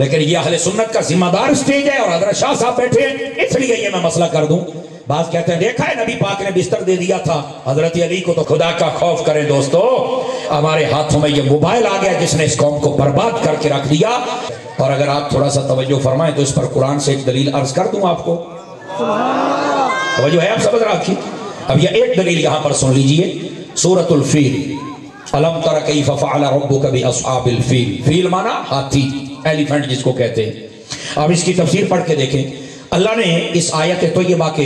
लेकिन ये अहले सुन्नत का जिम्मेदार स्टेज है और हजरत शाह साहब बैठे हैं, इसलिए ये मैं मसला कर दूं। बात कहते हैं देखा है नबी पाक ने बिस्तर दे दिया था हजरत अली को, तो खुदा का खौफ करें दोस्तों। हमारे हाथों में ये मोबाइल आ गया जिसने इस कौम को बर्बाद करके रख दिया। और अगर आप थोड़ा सा तवज्जो फरमाएं तो इस पर कुरान से एक दलील अर्ज कर दूं आपको, तवज्जो है आप समझ रखिए। अब यह एक दलील यहां पर सुन लीजिए, सूरतुल फील, अलम तरा कैफ़ फ़अल रब्बुका बि अस्हाबिल फ़ील, फ़ील माना हाथी, एलिफेंट जिसको कहते हैं। अब इसकी तफसीर पढ़ के देखें, अल्लाह ने इस आयत तय्यबा के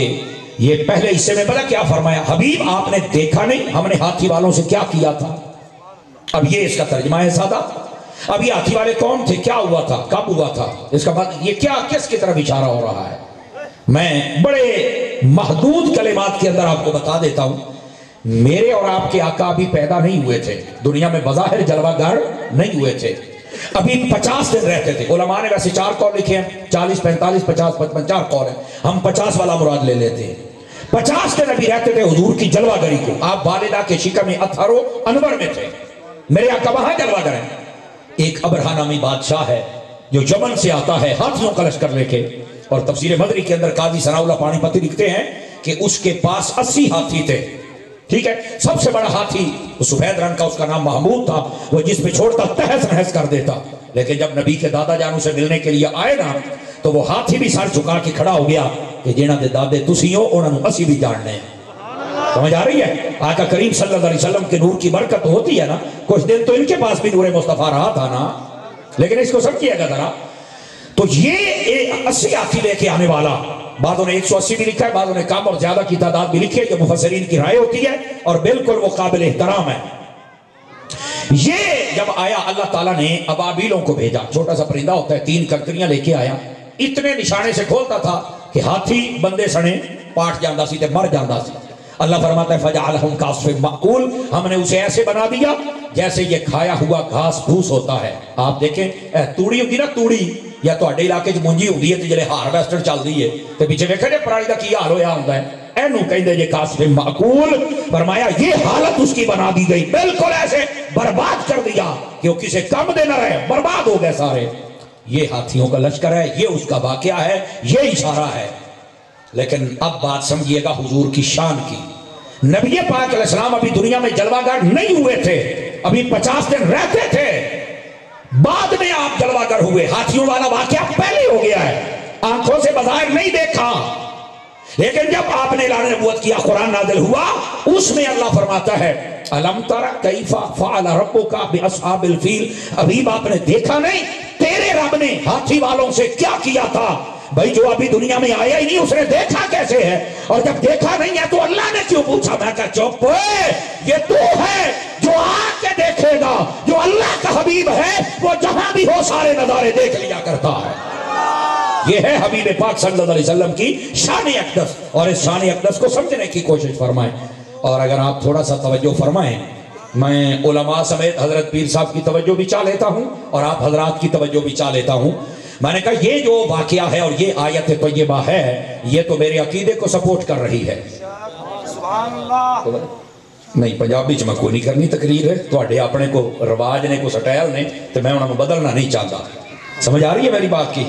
ये पहले हिस्से में पता क्या फरमाया, हबीब आपने देखा नहीं हमने हाथी वालों से क्या किया था। अब ये इसका तर्जुमा है सादा। अब ये हाथी वाले कौन थे, क्या हुआ था, कब हुआ था, इसका ये क्या किसकी तरफ इशारा हो रहा है। मैं बड़े महदूद कलिमात के अंदर आपको बता देता हूँ, मेरे और आपके आका अभी पैदा नहीं हुए थे, दुनिया में बज़ाहिर जलवागर नहीं हुए थे, अभी 50 दिन रहते थे। उलमा ने वैसे 4 कौल लिखे हैं, 40, 45, 50, 55 4 कौल है, हम 50 वाला मुराद ले लेते हैं। 50 दिन अभी रहते थे हुजूर की जलवागरी को। आप वालिदा के शिका में अथारो अनवर में थे, मेरे आका वहां जलवागर है। एक अबरहा नामी बादशाह है जो यमन से आता है हाथियों का लश्कर लेके, और तफसीर मदरी के अंदर काजी सनाउल्लाह पानीपति लिखते हैं कि उसके पास 80 हाथी थे। ठीक है, सबसे बड़ा हाथी सफेद रंग का, उसका नाम महमूद था, वो जिस पे छोड़ता तहस नहस कर देता। लेकिन जब नबी के दादा जानू से मिलने के लिए आए ना तो वो हाथी भी सर झुका के खड़ा हो गया कि जिन्हां दे दादे तुसी हो उन्हां नूं असीं भी जानने हैं। समझ आ रही है, आका करीम सल्लल्लाहु अलैहि वसल्लम के नूर की बरकत होती है ना। कुछ दिन तो इनके पास भी नूर मुस्तफ़ा रहा था ना, लेकिन इसको समझिएगा जरा। तो ये 80 हाथी लेके आने वाला, बादों ने 180 भी लिखा है, बादों ने कम और ज्यादा की तादाद भी लिखी है, ये मुफस्सिरीन की राय होती है और बिल्कुल वो काबिल एहतराम है। ये जब आया अल्लाह ताला ने अबाबीलों को भेजा, छोटा सा परिंदा होता है, 3 कंकरियां लेके आया, इतने निशाने से खोलता था कि हाथी बंदे सने पाट जाता सी ते मर जाता सी। अल्लाह फरमाता है फजअलहुम कास्फिन माकूल, हमने उसे ऐसे बना दिया जैसे ये खाया हुआ घास फूस होता है। आप देखें तूड़ी होगी ना, तूड़ी या तो इलाके च मुंजी होती है, तो जो हार्वेस्टर चलती है तो पीछे वेखा जो पराली का की हाल होया होता है, एनू कहते जे कास्फिन माकूल। फरमाया ये हालत उसकी बना दी गई, बिल्कुल ऐसे बर्बाद कर दिया कि वो किसी कम दे ना रहे, बर्बाद हो गए सारे। ये हाथियों का लश्कर है, ये उसका वाकया है, ये इशारा है। लेकिन अब बात समझिएगा हुजूर की शान की, नबी पाक अलैहिस्सलाम अभी दुनिया में जलवागर नहीं हुए थे, अभी 50 दिन रहते थे, बाद में आप जलवागर हुए। हाथियों वाला वाकया पहले हो गया है, आंखों से बाजार नहीं देखा, लेकिन जब आपने ऐलान नबूवत किया, कुरान नाज़िल हुआ, उसमें अल्लाह फरमाता है अलम तरा कैफ़ा फ़अल रब्बुका बिअस्हाबिल फ़ील, अभी आपने देखा नहीं तेरे रब ने हाथी वालों से क्या किया था। भाई जो अभी दुनिया में आया ही नहीं उसने देखा कैसे है, और जब देखा नहीं है तो अल्लाह ने क्यों पूछा। मैं कहा चुप, ये तू है जो आके देखेगा, जो अल्लाह का हबीब है वो जहां भी हो सारे नजारे देख लिया करता है। ये है हबीब पाक सल्लल्लाहु अलैहि वसल्लम की शान अक़दस, और इस शान अक़दस को समझने की कोशिश फरमाएं। और अगर आप थोड़ा सा तवज्जो फरमाएं, मैं उलमा समेत हजरत पीर साहब की तवज्जो भी चाह लेता हूं और आप हजरात की तवज्जो भी चाह लेता हूं। मैंने कहा ये जो वाकया है और ये आयत तय्यबा है, ये तो मेरे अकीदे को सपोर्ट कर रही है। तो नहीं पंजाबी च मैं कोई नहीं करनी तकरीर है, तो अपने को रिवाज ने को स्टाइल ने, तो मैं उन्होंने बदलना नहीं चाहता। समझ आ रही है मेरी बात की।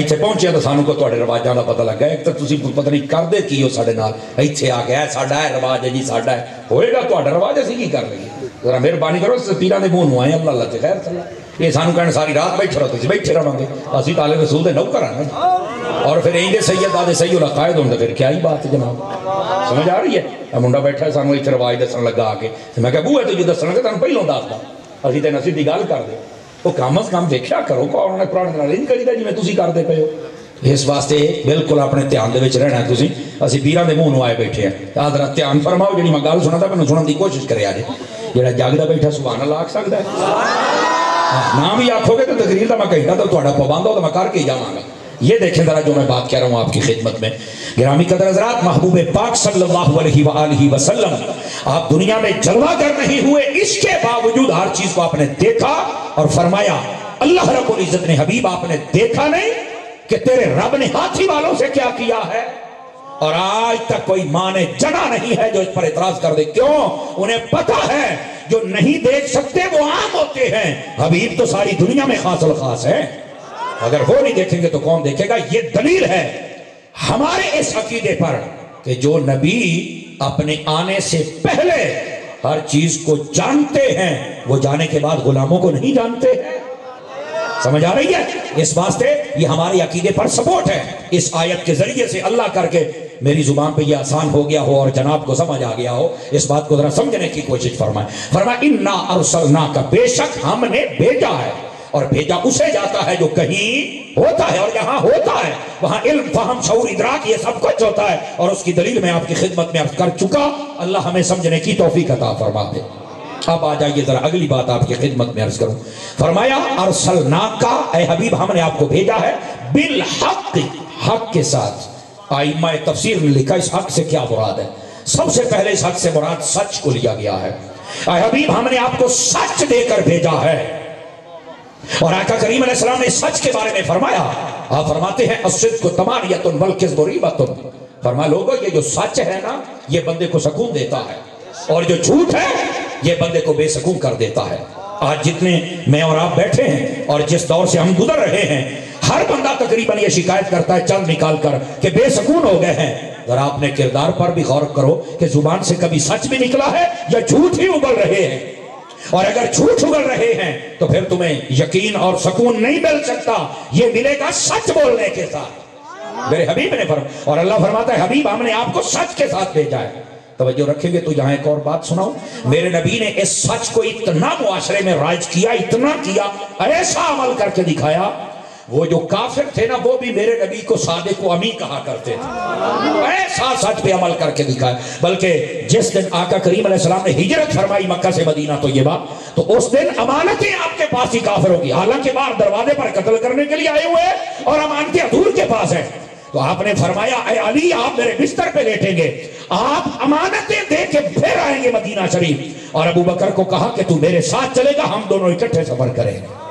इतने पहुंचे तो सानू को रिवाजा का पता लग गया, एक तो पता नहीं करते की हो साडे नाल, इत्थे आ गया साडा रिवाज है जी, साडा होएगा तो रिवाज असीं की कर लईए। जरा मेहरबानी करो, पीरां दे मूंह नूं आए अल्लाह अल्लाह ते खैर चला, ये सानू कहना सारी रात बैठे रहो, तुम बैठे रहोगे, असी ताले रसूल के नौकर हैं, और फिर यही सैयद आदे सही उला कायद होंगे, फिर क्या ही बात है जनाब। समझ आ रही है। मुंडा बैठा सानू इत्थे रिवाज दसन लगा आके, मैं कहा बूहे तुझे दसन लगे तुम पहलों दसदा, असीं ते नसीब दी गल करदे, वो कम अज कम देखा करो कौन ने पुराने नाल नहीं करीदा जिवें तुसीं करदे पए हो। इस वास्ते बिल्कुल अपने ध्यान दे विच रहना, तुसीं असीं पीरां दे मूंह नूं आए बैठे हैं। जरा ध्यान फरमाओ, जिहड़ी मैं गल सुणादा मैनूं सुणन दी कोशिश करे, अज जिहड़ा जगदा बैठा सुभान अल्लाह आख सकदा है, ना भी आखोगे तो तकरीर का मैं कहता तो पाबंद हो तो मैं करके ही जाऊँगा। ये देखें जरा जो मैं बात कह रहा हूँ आपकी खिदमत में। गिरामी कदर हज़रात, महबूब पाक सल्लल्लाहु अलैहि वसल्लम आप दुनिया में जलवागर नहीं हुए, इसके बावजूद हर चीज को आपने देखा। और फरमाया अल्लाह रब्बुल इज़्ज़त ने हबीब आपने देखा नहीं कि तेरे रब ने हाथी वालों से क्या किया है। और आज तक कोई माने जना नहीं है जो इस पर एतराज कर दे, क्यों? उन्हें पता है जो नहीं देख सकते वो आम होते हैं, हबीब तो सारी दुनिया में खास और खास है। अगर वो नहीं देखेंगे तो कौन देखेगा। ये दलील है हमारे इस अकीदे पर कि जो नबी अपने आने से पहले हर चीज को जानते हैं वो जाने के बाद गुलामों को नहीं जानते। समझ आ रही है? इस वास्ते ये हमारे अकीदे पर सपोर्ट है। इस आयत के जरिए से अल्लाह करके मेरी जुबान पे यह आसान हो गया हो और जनाब को समझ आ गया हो, इस बात को जरा समझने की कोशिश फरमाए। फरमाए इन्ना अरसलना का बेशक हमने भेजा है, और भेजा उसे जाता है जो कहीं होता है और यहाँ होता है, वहां इल्म फहम शऊर इदराक ये सब कुछ होता है। और उसकी दलील में आपकी खिदमत में अर्ज कर चुका। अल्लाह हमें समझने की तौफीक अता फरमा दे। अब आ जाइए जरा अगली बात आपकी खिदमत में अर्ज करूं। फरमाया अरसलना का ए हबीब हमने आपको भेजा है बिल हक, हक के साथ। आइमाए तफसीर ने लिखा इस हक से क्या मुराद है। सबसे पहले इस हक से मुराद सच को लिया गया है। ए हबीब हमने आपको सच देकर भेजा है। और आका करीम अलैहिस्सलाम ने सच के बारे में फरमाया, आप फरमाते हैं अस्सिद्क़ु तमानियतुन वल किज़्बु रीबतुन। फरमा लोगों ये जो सच है ना ये बंदे को सुकून देता है, और जो झूठ है ये बंदे को बेसकून कर देता है। आज जितने मैं और आप बैठे हैं और जिस दौर से हम गुजर रहे हैं, हर बंदा तकरीबन ये शिकायत करता है चल निकाल कर कि बेसकून हो गए हैं। जरा अपने किरदार पर भी गौर करो कि जुबान से कभी सच भी निकला है या झूठ ही उगल रहे हैं। और अगर झूठ उगल रहे हैं तो फिर तुम्हें यकीन और सुकून नहीं मिल सकता, ये मिलेगा सच बोलने के साथ। मेरे हबीब ने फरमाया, और अल्लाह फरमाता है हबीब हमने आपको सच के साथ भेजा है। तवज्जो रखेंगे तो यहाँ एक और बात सुनाऊं। मेरे नबी ने इस सच को इतना मुआशरे में राज किया, इतना किया, ऐसा अमल करके दिखाया। वो जो काफिर थे ना वो भी मेरे नबी को सादिक़ व अमीन कहा करते थे। ऐसा सच पे अमल करके दिखाया। बल्कि जिस दिन आका करीम अलैहिस्सलाम ने हिजरत फरमाई मक्का से मदीना तैयबा, तो उस दिन अमानतें आपके पास ही काफिरों की, हालांकि बाहर दरवाजे पर कत्ल करने के लिए आए हुए और अमानतें हजूर के पास है। तो आपने फरमाया ए अली आप मेरे बिस्तर पे लेटेंगे, आप अमानतें दे के फिर आएंगे मदीना शरीफ। और अबू बकर को कहा कि तू मेरे साथ चलेगा, हम दोनों इकट्ठे सफर करेंगे।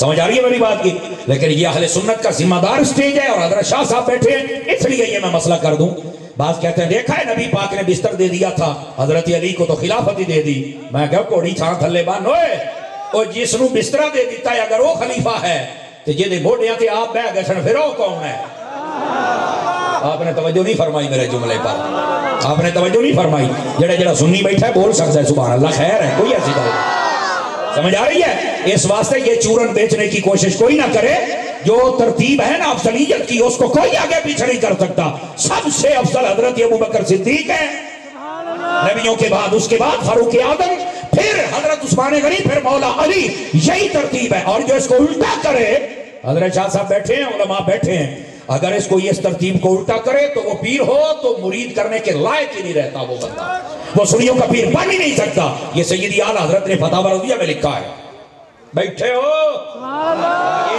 समझ आ रही है मेरी बात की? लेकिन ये अहले सुन्नत का जिम्मेदार स्टेज है और हज़रत शाह साहब बैठे हैं, इसलिए ये मैं मसला कर दूं। बात कहते हैं देखा है नबी पाक ने बिस्तर दे दिया था, हजरत अली को तो खिलाफत ही दे दी। मैं कह घोड़ी छां थले बन और जिसनू बिस्तरा दे दिता है अगर वो खलीफा है तो जे मोढ़िया से आप बह गए फिर वो कौन है। आपने तवज्जो नहीं फरमाई मेरे जुमले पर, आपने तवज्जो नहीं फरमाई। जड़ा जड़ा सुन्नी बैठा है बोल सकता है सुभान अल्लाह, खैर है, कोई ऐसी बात नहीं। समझ आ रही है? इस वास्ते ये चूरन बेचने की कोशिश कोई ना करे। जो तरतीब है ना अफजलियत की उसको कोई आगे पीछे नहीं कर सकता। सबसे अफजल हजरत अबू बकर सिद्दीक है, नबियों के बाद, उसके बाद फारूक आदम, फिर हजरत उस्मान गनी, फिर मौला अली। यही तरतीब है। और जो इसको उल्टा करे, हजरत शाह साहब बैठे हैं, उलमा बैठे हैं, अगर इसको ये इस तरतीब को उल्टा करे तो वो पीर हो तो मुरीद करने के लायक ही नहीं रहता वो बंदा, वो सुनियों का पीर बन ही नहीं सकता। ये सैयदी आला हजरत ने फतावा रज़िया में लिखा है। बैठे हो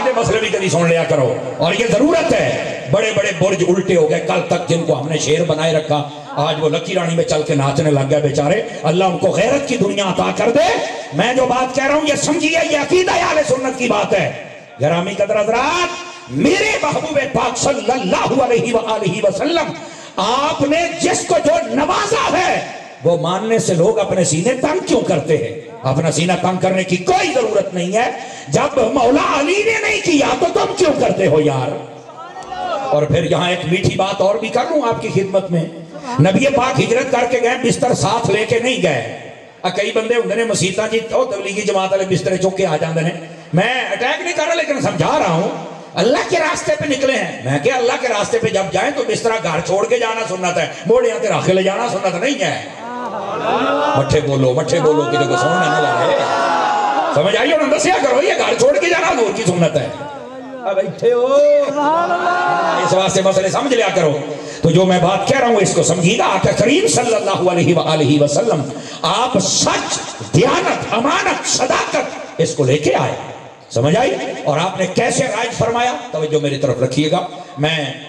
ये मसले भी कभी सुन लिया करो। और ये जरूरत है, बड़े बड़े बुर्ज उल्टे हो गए। कल तक जिनको हमने शेर बनाए रखा आज वो लकी रानी में चल के नाचने लग गया बेचारे। अल्लाह उनको गैरत की दुनिया अता कर दे। मैं जो बात कह रहा हूँ ये समझिए, ये अकीदा अहले सुन्नत की बात है। ग़रामी क़दर हज़रात, मेरे महबूब पाक सल्लल्लाहु अलैहि वसल्लम आपने जिसको जो नवाजा है वो मानने से लोग अपने सीने तंग क्यों करते हैं। अपना सीना तंग करने की कोई जरूरत नहीं है। जब मौला अली ने नहीं किया तो तुम क्यों करते हो यार। और फिर यहाँ एक मीठी बात और भी कर लूं आपकी खिदमत में। नबी पाक हिजरत करके गए, बिस्तर साथ लेके नहीं गए। कई बंदे होंगे ने मसीता जी तो तबलीगी जमात वाले बिस्तर चुके आ जाते हैं। मैं अटैक नहीं कर रहा लेकिन समझा रहा हूं अल्लाह के रास्ते पे निकले हैं। मैं क्या अल्लाह के रास्ते पे जब जाए तो बिस्तरा घर छोड़ के जाना सुन्नत है, मोड़े यहाँ राखे ले जाना सुन्नत नहीं है। मठे बोलो कि देखो सुनना ना लाए। समझ आई उन्होंने दसिया करो ये घर छोड़ के जाना दूर की सुन्नत है। बैठे हो इस वास्ते मसले समझ लिया करो। तो जो मैं बात कह रहा हूँ इसको समझिएगा। आका करीम सल्लल्लाहु अलैहि वसल्लम आप सच, दयानत, अमानत, सदाकत इसको लेके आए। समझ आई? और आपने कैसे राज फरमाया तवज्जो मेरी तरफ रखिएगा। मैं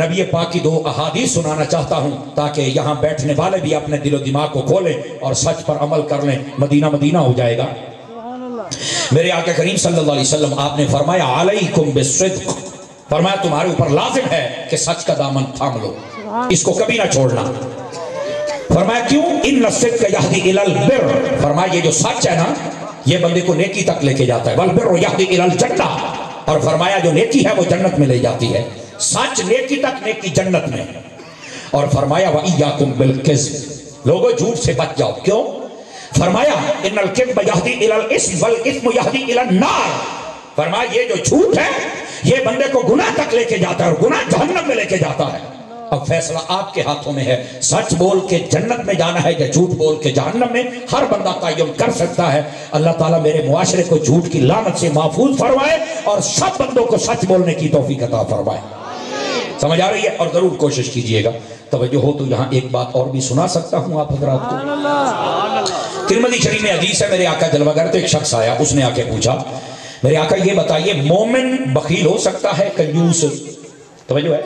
नबी पाक की दो अहादीस सुनाना चाहता हूं ताकि यहाँ बैठने वाले भी अपने दिलो दिमाग को खोलें और सच पर अमल कर लें। मदीना मदीना हो जाएगा। मेरे आका करीम सल्लल्लाहु अलैहि वसल्लम आपने फरमाया अलैकुम बिस्सिद्क़, फरमाया तुम्हारे ऊपर लाजिम है कि सच का दामन थाम लो, इसको कभी ना छोड़ना। फरमाया क्यों? इन्न सिद्क़ यहदी इलल बिर्र, फरमाया ये जो सच है ना ये बंदे को नेकी तक लेके जाता है। वल बिर्र यहदी इलल जन्नह, और फरमाया जो नेकी है वो जन्नत में ले जाती है। सच नेकी तक, नेकी जन्नत में। और फरमाया वइय्याकुम बिल किज़्ब, लोगों झूठ से बच जाओ। क्यों? फरमाया इन्नल किज़्ब यहदी इलल इस्म वल इस्म यहदी इलन नार। फरमाया ये जो झूठ है ये बंदे को गुनाह तक लेके जाता है और गुनाह जहन्नम में लेके जाता है। अब फैसला आपके हाथों में है, सच बोल के जन्नत में जाना है या झूठ बोल के जहन्नम में। हर बंदा तय्युम कर सकता है। अल्लाह ताला मेरे मुआशरे को झूठ की लानत से महफूज फरमाए और सब बंदों को सच बोलने की तौफीक अता फरमाए। समझ आ रही है? और ज़रूर कोशिश कीजिएगा। तवज्जो हो तो यहाँ एक बात और भी सुना सकता हूँ आप हज़रात को। तिरमिज़ी शरीफ में हदीस है, मेरे आका जलवागर तो एक शख्स आया, उसने आके पूछा मेरे आका ये बताइए मोमिन बखील हो सकता है, कंजूस? तवज्जो है,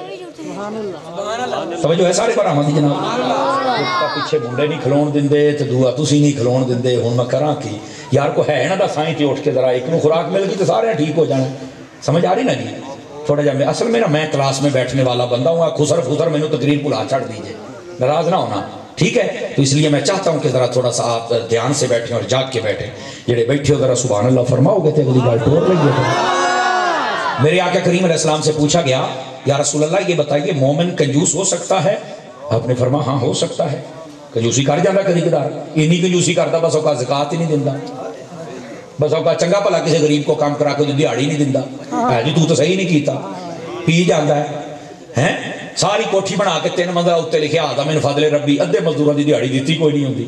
तवज्जो है सारे पर आमदी जनाब। उसका पीछे मुंडे नहीं खिलाउण दिंदे ते दूआ तुसीं नहीं खिलाउण दिंदे। हुण मैं करां कि यार को है ना दा साईं ते उठ के जरा एक नूं खुराक मिल गई तो सारे ठीक हो जाना। समझ आ रही ना जी? थोड़ा जा मैं असल में ना मैं क्लास में बैठने वाला बंदा हूँ, खुसर फुसर मैंने तकरीर भुला छाड़ दीजिए, नाराज ना होना, ठीक है? तो इसलिए मैं चाहता हूँ कि ज़रा थोड़ा सा आप ध्यान से बैठें और जाग के बैठें। जेड़े बैठे हो ज़रा सुबहान अल्लाह फरमाओगे तो अगली बार टोर लगी। मेरे आका करीम अलैहिस्सलाम से पूछा गया या रसूल अल्लाह ये बताइए मोमिन कंजूस हो सकता है? आपने फरमाया हाँ हो सकता है। कंजूसी कर जाता कभी कदार, इन्नी कंजूसी करता बस उसका ज़कात ही नहीं दिंदा, बस आपका चंगा भला किसी गरीब को काम करा के दिहाड़ी नहीं दिंदा। है जी तू तो सही नहीं कीता, पी जाता है हैं, सारी कोठी बना के तीन मंजिला उत्ते लिखिया आता मैंने फजले रब्बी, अद्धे मजदूरों की दिहाड़ी दी कोई नहीं होती,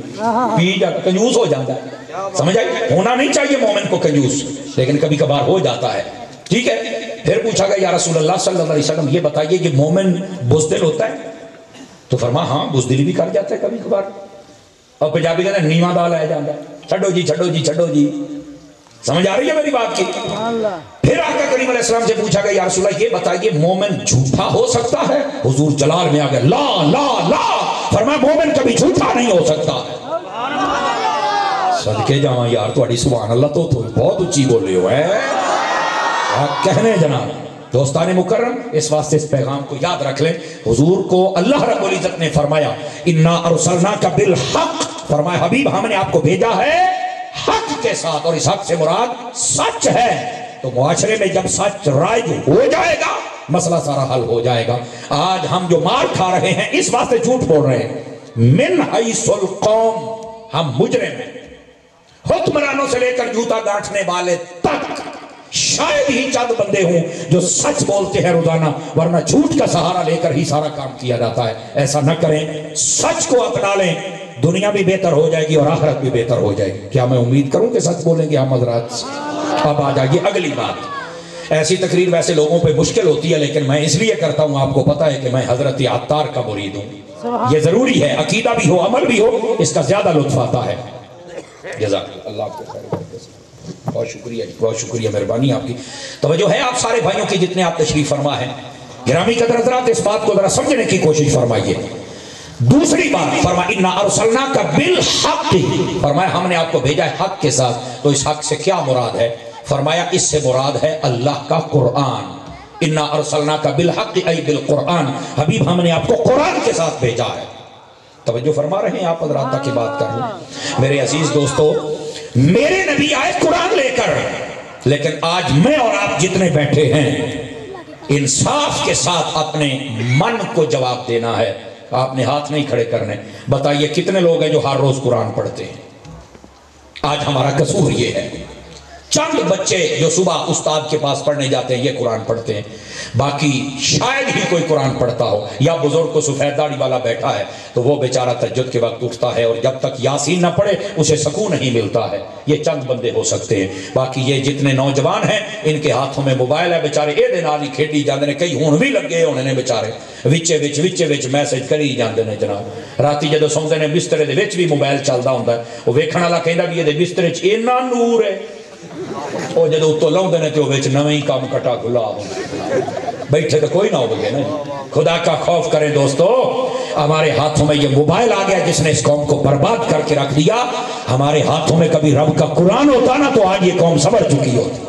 पी जाता, कंजूस हो जाता है। समझ आई? होना नहीं चाहिए मोमिन को कंजूस, लेकिन कभी कभार हो जाता है, ठीक है। फिर पूछा गया या रसूल अल्लाह सल्लल्लाहु अलैहि वसल्लम ये बताइए कि मोमिन बुजदिल होता है? तो फरमाया हाँ बुजदिली भी कर जाता है कभी कभार। और पंजाबी कहते नीवा दाल आ जाता है, छड्डो जी छड्डो जी छड्डो जी। समझ आ रही है मेरी बात की? फिर आका करीम अलैहिस्सलाम से पूछा गया या रसूल अल्लाह ये बताइए मोमिन झूठा हो सकता है? हुजूर जलाल में आ गए ला ला ला, फरमाया मोमिन कभी झूठा नहीं हो सकता। सदके जावा यार तुम्हारी सुभान अल्लाह, तो बहुत उच्ची बोले हो कहने जनाब। दोस्ताने मुकर्रम इस वास्ते इस पैगाम को याद रख लें, हुजूर को अल्लाह रब्बुल इज्जत ने फरमाया इन्ना अरसलनाका बिल हक, फरमाया हबीब हमने आपको भेजा है हक के साथ, और इस हक से मुराद सच है। तो मुआशरे में जब सच राइज हो जाएगा मसला सारा हल हो जाएगा। आज हम जो मार खा रहे हैं इस वास्ते झूठ बोल रहे हैं। मिन हैसुल कौम, हम मुजरिम हैं, हुक्मरानों से लेकर जूता गांठने वाले तक शायद ही चंद बंदे हों जो सच बोलते हैं रोजाना, वरना झूठ का सहारा लेकर ही सारा काम किया जाता है। ऐसा न करें, सच को अपना लें, दुनिया भी बेहतर हो जाएगी और आखिरत भी बेहतर हो जाएगी। क्या मैं उम्मीद करूं कि सच बोलेंगे हम हज़रात? अब आ जाइए अगली बात। ऐसी तकरीर वैसे लोगों पे मुश्किल होती है, लेकिन मैं इसलिए करता हूं, आपको पता है कि मैं हजरत अत्तार का मुरीद हूं। ये जरूरी है, अकीदा भी हो अमल भी हो, इसका ज्यादा लुत्फ आता है। बहुत शुक्रिया जी, बहुत शुक्रिया, मेहरबानी आपकी। तवज्जो है आप सारे भाइयों की जितने आप तशरीफ फरमा है। गिरामी कदर हज़रात इस बात को जरा समझने की कोशिश फरमाइए। दूसरी बात फरमाया इन्ना अरसलनाका बिल हक, फरमाया हमने आपको भेजा है हक के साथ। तो इस हक से क्या मुराद है? फरमाया इससे मुराद है अल्लाह का कुरान। इन्ना अरसलनाका बिल हक ऐ बिल कुरान, हबीब हमने आपको कुरान के साथ भेजा है। तवज्जो फरमा रहे हैं आप हज़रात तक की बात कर रहे। मेरे अजीज दोस्तों, मेरे नबी आए कुरान लेकर, लेकिन आज मैं और आप जितने बैठे हैं इंसाफ के साथ अपने मन को जवाब देना है। आपने हाथ नहीं खड़े करने। बताइए कितने लोग हैं जो हर रोज कुरान पढ़ते हैं? आज हमारा कसूर ये है, चंद बच्चे जो सुबह उस्ताद के पास पढ़ने जाते हैं ये कुरान पढ़ते हैं, बाकी शायद ही कोई कुरान पढ़ता हो। या बुजुर्ग को सफेद दाढ़ी वाला बैठा है तो वो बेचारा तहज्जुद के वक्त उठता है और जब तक यासीन ना पढ़े उसे सुकून नहीं मिलता है। ये चंद बंदे हो सकते हैं, बाकी ये जितने नौजवान हैं इनके हाथों में मोबाइल है, बेचारे ये नाली खेडी जाते हैं। कई हुण भी लगे होने ने बेचारे, विच मैसेज करी जाते हैं जनाब। राती जो सौंदे ने बिस्तरे के भी मोबाइल चलता होंदा है, वो वेखण वाला कहता भी ये बिस्तरे इन्ना नूर है। और जो उत्तों लाते हैं तो नवे ही काम कटा खुला बैठे तो कोई ना हो गए। खुदा का खौफ करें दोस्तों। हमारे हाथों में ये मोबाइल आ गया जिसने इस कौम को बर्बाद करके रख दिया। हमारे हाथों में कभी रब का कुरान होता ना तो आज ये कौम संवर चुकी होती।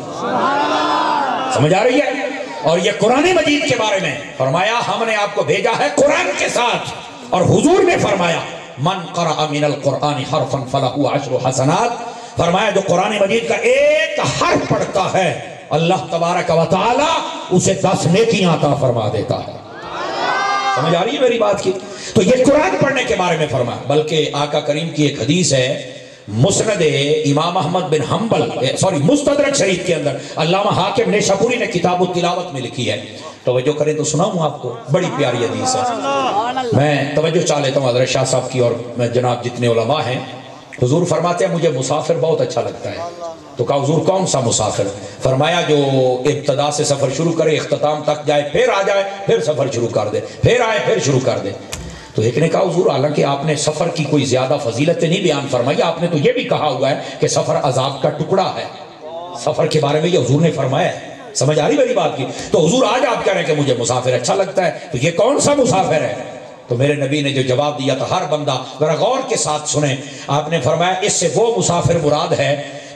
समझ आ रही है? और ये कुरान मजीद के बारे में फरमाया हमने आपको भेजा है कुरान के साथ। और हुजूर ने फरमाया मन क़रअ मिनल कुरान हरफन फलहु अशरु हसनात, फरमाया जो कुरान मजीद का एक हर्फ पढ़ता है अल्लाह तबारक व तआला उसे 10 नेकियां अता फरमा देता है। समझ आ रही है मेरी बात की? तो ये कुरान पढ़ने के बारे में फरमा, बल्कि आका करीम की एक हदीस है मुस्नद इमाम अहमद बिन हम्बल सॉरी मुस्तदरक शरीफ के अंदर अल्लामा हाकिम नेशापुरी ने किताब तिलावत में लिखी है। तवज्जो करें तो सुनाऊं आपको, बड़ी प्यारी हदीस है। मैं तवज्जो चाह लेता हूँ हज़रत शाह साहब की और जनाब जितने उलमा हैं। हुजूर फरमाते हैं मुझे मुसाफिर बहुत अच्छा लगता है। तो कहा हुजूर कौन सा मुसाफिर? फरमाया जो इब्तदा से सफ़र शुरू करे, इख्तिताम तक जाए, फिर आ जाए, फिर सफ़र शुरू कर दे, फिर आए, फिर शुरू कर दे। तो एक ने कहा हुजूर हालांकि आपने सफ़र की कोई ज़्यादा फजीलत नहीं बयान फरमाई, आपने तो ये भी कहा हुआ है कि सफ़र अजाब का टुकड़ा है। सफ़र के बारे में ये हुजूर ने फरमाया है। समझ आ रही मेरी बात की? तो हुजूर आज आप कह रहे हैं कि मुझे मुसाफिर अच्छा लगता है, तो ये कौन सा मुसाफिर है? तो मेरे नबी ने जो जवाब दिया था हर बंदा ज़रा गौर के साथ सुने। आपने फरमाया इससे वो मुसाफिर मुराद है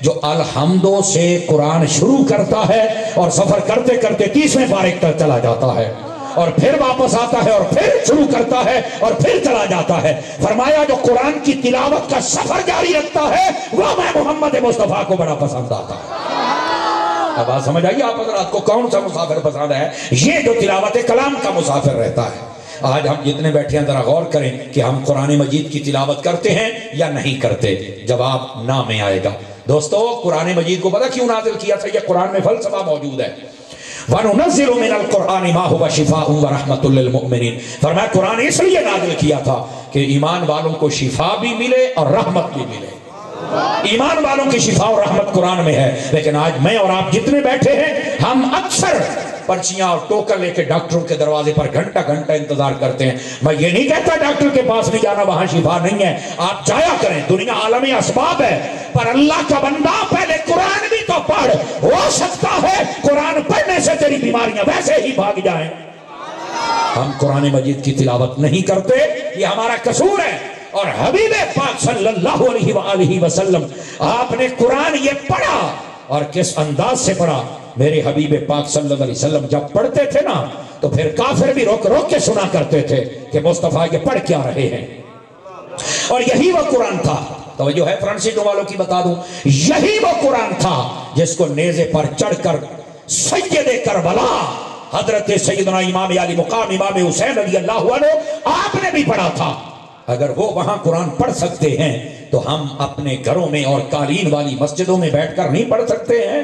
जो अलहमदो से कुरान शुरू करता है और सफ़र करते करते 30वें पारे तक चला जाता है और फिर वापस आता है और फिर शुरू करता है और फिर चला जाता है। फरमाया जो कुरान की तिलावत का सफ़र जारी रखता है वह मैं मोहम्मद मुस्तफ़ा को बड़ा पसंद आता है। अब बात समझ आइए आप हज़रात को कौन सा मुसाफिर पसंद है? ये जो तिलावत कलाम का मुसाफिर रहता है। आज हम जितने बैठे हैं जरा गौर करें कि हम कुरान मजीद की तिलावत करते हैं या नहीं करते। जवाब ना में आएगा। दोस्तों कुरान मजीद को पता क्यों नाजिल किया था? यह कुरान में फलसफा मौजूद है। वनुनज़िलु मिनल कुरानी मा हुवा शिफाउन व रहमतुल लिल मुमिनीन। फरमाया कुरान इसलिए नाजिल किया था कि ईमान वालों को शिफा भी मिले और रहमत भी मिले। ईमान वालों की शिफा और रहमत कुरान में है। लेकिन आज मैं और आप जितने बैठे हैं हम अक्सर पर्चियां और टोकर लेके डॉक्टरों के दरवाजे पर घंटा घंटा इंतजार करते हैं। मैं ये नहीं कहता डॉक्टर के पास नहीं जाना, वहां शिफा नहीं है, आप जाया करें, दुनिया आलमी असबाब है। पर अल्लाह का बंदा पहले कुरान भी तो पढ़। हो सकता है कुरान पढ़ने से तेरी बीमारियां वैसे ही भाग जाएं। हम कुरान मजीद की तिलावत नहीं करते, ये हमारा कसूर है। और हबीब पाक सल्लल्लाहु अलैहि वसल्लम आपने कुरान ये पढ़ा और किस अंदाज से पढ़ा। मेरे हबीब पाक सल्लल्लाहु अलैहि वसल्लम जब पढ़ते थे ना तो फिर काफिर भी रोक रोक के सुना करते थे कि मुस्तफ़ा ये पढ़ क्या रहे हैं। और यही वो कुरान था, तो जो है फ्रांसीटो वालों की बता दूं, यही वो कुरान था जिसको नेजे पर चढ़कर सैयद करबला हजरत सैयदना इमाम अली मुकाम इमाम हुसैन रज़ियल्लाहु अन्हु आपने भी पढ़ा था। अगर वो वहां कुरान पढ़ सकते हैं तो हम अपने घरों में और कालीन वाली मस्जिदों में बैठकर नहीं पढ़ सकते हैं?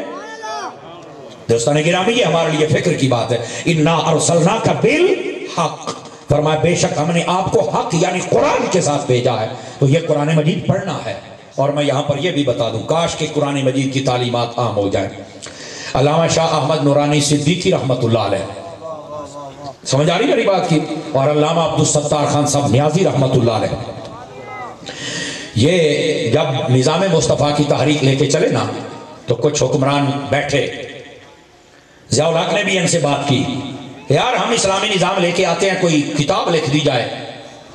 दोस्तान गिरामी ये हमारे लिए फिक्र की बात है। इन्ना अरसलना का बिल हक। फरमाया बेशक हमने आपको हक यानी कुरान के साथ भेजा है। तो ये कुरान मजीद पढ़ना है। और मैं यहां पर यह भी बता दूं काश कि कुरान मजीद की तालीमात आम हो जाए। अल्लामा शाह अहमद नूरानी सिद्दीकी रहमतुल्लाह अलैह, समझ आ रही मेरी बात की, और अल्लामा अब्दुल सत्तार खान साहब न्याजी रहमतुल्लाह अलैह ये जब निज़ाम मुस्तफ़ा की तहरीक लेके चले ना तो कुछ हुक्मरान बैठे, ज़ियाउल हक ने भी इनसे बात की, यार हम इस्लामी निज़ाम लेके आते हैं, कोई किताब लिख दी जाए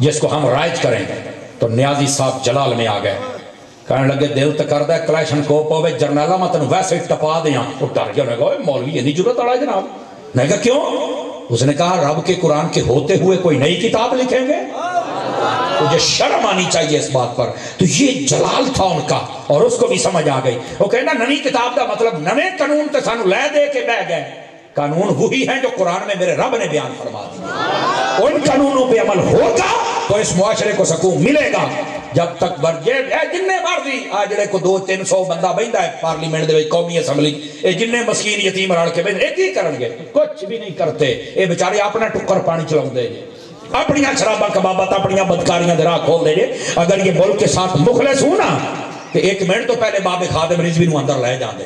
जिसको हम राइज करें। तो न्याजी साहब जलाल में आ गए, कहने लगे दिल तो करता है कलैशन को पवे जरनैला मैं तेन वैसे टपा दें। वो डर गया, उन्हें मौलवी इतनी जरूरत अड़ा जनाब नहीं कहा क्यों? उसने कहा रब के कुरान के होते हुए कोई नई किताब लिखेंगे, मुझे शर्म आनी चाहिए इस बात पर। तो ये जलाल था उनका और उसको भी समझ आ गई। वो कहना नवी किताब का मतलब नवे कानून तो सानू लै दे के बह गए। कानून वही है जो कुरान में मेरे रब ने बयान फरमा दिया। उन कानूनों पर अमल होगा तो इस मुआशरे को सुकून मिलेगा। जब तक जिन्ने मर्जी आ जिहड़े को 200-300 बंदा बहिंदा है पार्लीमेंट दे विच कौमी असम्बली, ये जिन्ने मस्कीन यतीम रल के बहिंदे की करनगे? कुछ भी नहीं करते। ये बेचारे अपना टुक्कर पानी चलाउंदे जे, अपनी शराबा कबाबत, अपनी बदकारियां दे राह खोलदे जे। अगर ये मुल्क के साथ मुखलिस हो ना तो एक मिनट तो पहले बाबे खादिम रिजवी नूं अंदर लै जांदे।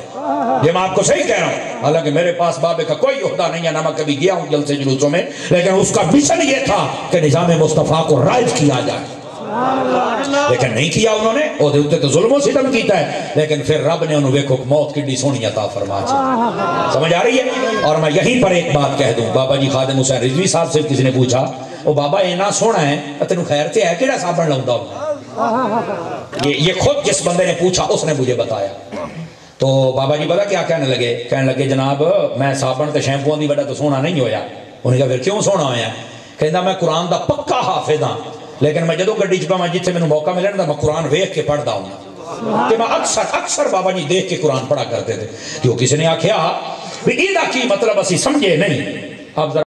ये मैं आपको सही कह रहा हूँ। हालांकि मेरे पास बाबे का कोई ओहदा नहीं है, ना मैं कभी गया हूँ जलसे जुलूसों में, लेकिन उसका मिशन ये था कि निज़ाम मुस्तफ़ा को राइज किया जाए। लेकिन नहीं किया उन्होंने, ओदे उत्ते तो जुल्मों सितम कीता है। लेकिन फिर रब ने उन्हें वेखो मौत की सोहनी अता फरमा दी। समझ आ रही है? और मैं यहीं पर एक बात कह दूं, बाबा जी खादिम हुसैन रिजवी साहब से किसी ने पूछा, ओ बाबा इन्ना सोहना है तेन खैर ते है केड़ा साबण लाउंदा हो? ये खुद जिस बंदे ने पूछा उसने मुझे बताया। तो बाबा जी पता क्या कहने लगे? कहने लगे जनाब मैं साबण तो शैम्पूआं दी वड़ा तो सोहना नहीं होया। उन्हें कहा फिर क्यों सोहना होया? कहंदा मैं कुरान का पक्का हाफिज हाँ, लेकिन मैं जो गड्डी च पावां जिथे मैं मौका मिले ना मैं कुरान वेख के पढ़ता हूँ। मैं अक्सर बाबा जी देख के कुरान पढ़ा करते थे। तो किसी ने आख्या भी इदा की मतलब असी समझे नहीं। आप